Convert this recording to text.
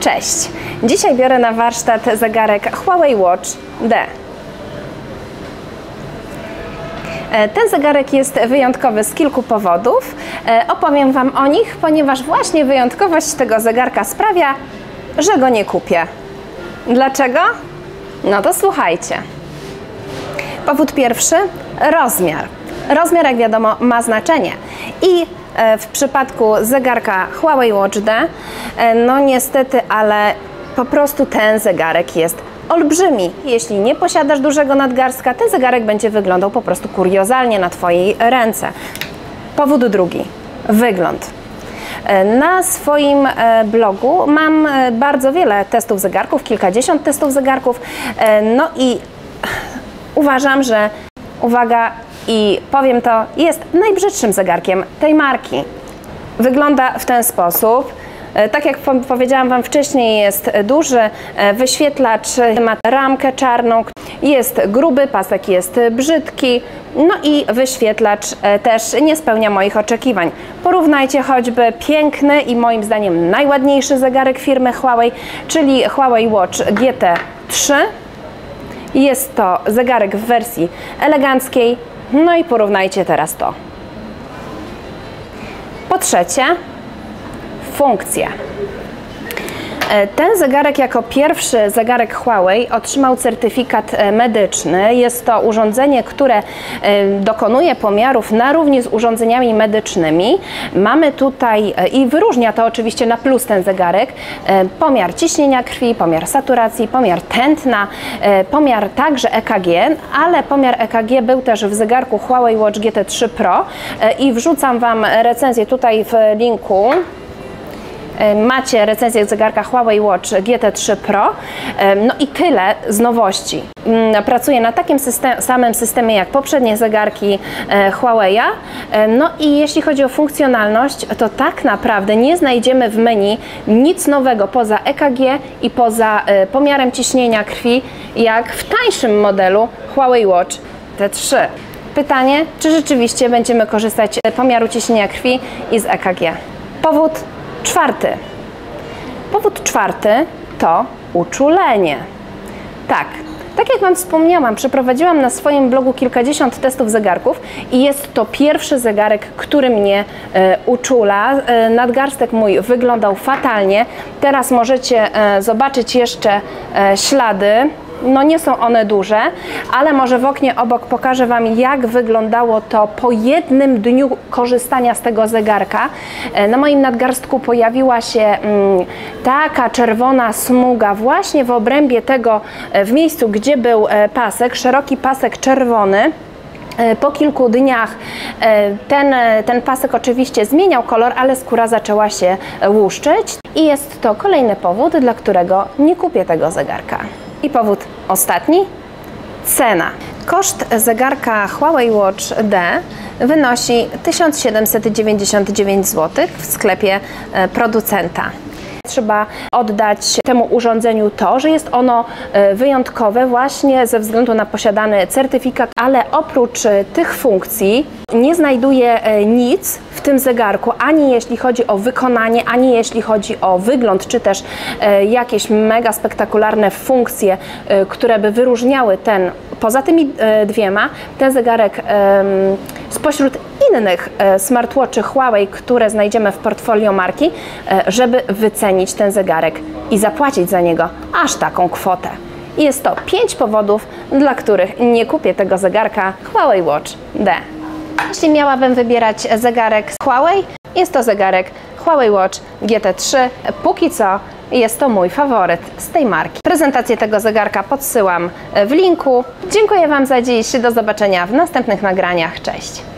Cześć! Dzisiaj biorę na warsztat zegarek Huawei Watch D. Ten zegarek jest wyjątkowy z kilku powodów. Opowiem Wam o nich, ponieważ właśnie wyjątkowość tego zegarka sprawia, że go nie kupię. Dlaczego? No to słuchajcie. Powód pierwszy – rozmiar. Rozmiar, jak wiadomo, ma znaczenie i w przypadku zegarka Huawei Watch D, no niestety, ale po prostu ten zegarek jest olbrzymi. Jeśli nie posiadasz dużego nadgarstka, ten zegarek będzie wyglądał po prostu kuriozalnie na Twojej ręce. Powód drugi – wygląd. Na swoim blogu mam bardzo wiele testów zegarków, kilkadziesiąt testów zegarków, no i uważam, że, uwaga, i powiem to, jest najbrzydszym zegarkiem tej marki. Wygląda w ten sposób. Tak jak powiedziałam Wam wcześniej, jest duży, wyświetlacz ma ramkę czarną, jest gruby, pasek jest brzydki, no i wyświetlacz też nie spełnia moich oczekiwań. Porównajcie choćby piękny i moim zdaniem najładniejszy zegarek firmy Huawei, czyli Huawei Watch GT3. Jest to zegarek w wersji eleganckiej, no i porównajcie teraz to. Po trzecie, funkcje. Ten zegarek jako pierwszy zegarek Huawei otrzymał certyfikat medyczny. Jest to urządzenie, które dokonuje pomiarów na równi z urządzeniami medycznymi. Mamy tutaj, i wyróżnia to oczywiście na plus ten zegarek, pomiar ciśnienia krwi, pomiar saturacji, pomiar tętna, pomiar także EKG, ale pomiar EKG był też w zegarku Huawei Watch GT3 Pro i wrzucam Wam recenzję tutaj w linku. Macie recenzję zegarka Huawei Watch GT3 Pro. No i tyle z nowości. Pracuję na takim samym systemie jak poprzednie zegarki Huawei'a. No i jeśli chodzi o funkcjonalność, to tak naprawdę nie znajdziemy w menu nic nowego poza EKG i poza pomiarem ciśnienia krwi, jak w tańszym modelu Huawei Watch T3. Pytanie, czy rzeczywiście będziemy korzystać z pomiaru ciśnienia krwi i z EKG? Powód czwarty to uczulenie. Tak jak Wam wspomniałam, przeprowadziłam na swoim blogu kilkadziesiąt testów zegarków i jest to pierwszy zegarek, który mnie uczula. Nadgarstek mój wyglądał fatalnie. Teraz możecie zobaczyć jeszcze ślady. No nie są one duże, ale może w oknie obok pokażę Wam, jak wyglądało to po jednym dniu korzystania z tego zegarka. Na moim nadgarstku pojawiła się taka czerwona smuga właśnie w obrębie tego, w miejscu, gdzie był pasek, szeroki pasek czerwony. Po kilku dniach ten pasek oczywiście zmieniał kolor, ale skóra zaczęła się łuszczyć i jest to kolejny powód, dla którego nie kupię tego zegarka. I powód ostatni – cena. Koszt zegarka Huawei Watch D wynosi 1799 zł w sklepie producenta. Trzeba oddać temu urządzeniu to, że jest ono wyjątkowe właśnie ze względu na posiadany certyfikat, ale oprócz tych funkcji nie znajduje nic w tym zegarku, ani jeśli chodzi o wykonanie, ani jeśli chodzi o wygląd, czy też jakieś mega spektakularne funkcje, które by wyróżniały ten, poza tymi dwiema, ten zegarek spośród innych smartwatchy Huawei, które znajdziemy w portfolio marki, żeby wycenić ten zegarek i zapłacić za niego aż taką kwotę. Jest to 5 powodów, dla których nie kupię tego zegarka Huawei Watch D. Jeśli miałabym wybierać zegarek z Huawei, jest to zegarek Huawei Watch GT3. Póki co jest to mój faworyt z tej marki. Prezentację tego zegarka podsyłam w linku. Dziękuję Wam za dziś. Do zobaczenia w następnych nagraniach. Cześć!